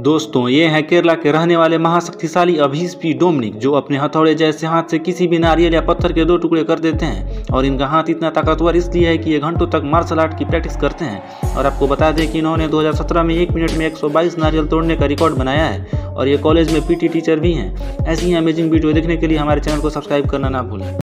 दोस्तों ये है केरला के रहने वाले महाशक्तिशाली अभीश पी डोमिनिक, जो अपने हथौड़े जैसे हाथ से किसी भी नारियल या पत्थर के दो टुकड़े कर देते हैं। और इनका हाथ इतना ताकतवर इसलिए है कि ये घंटों तक मार्शल आर्ट की प्रैक्टिस करते हैं। और आपको बता दें कि इन्होंने 2017 में 1 मिनट में 122 नारियल तोड़ने का रिकॉर्ड बनाया है और ये कॉलेज में PT टीचर भी हैं। ऐसी ही अमेजिंग वीडियो देखने के लिए हमारे चैनल को सब्सक्राइब करना ना भूलें।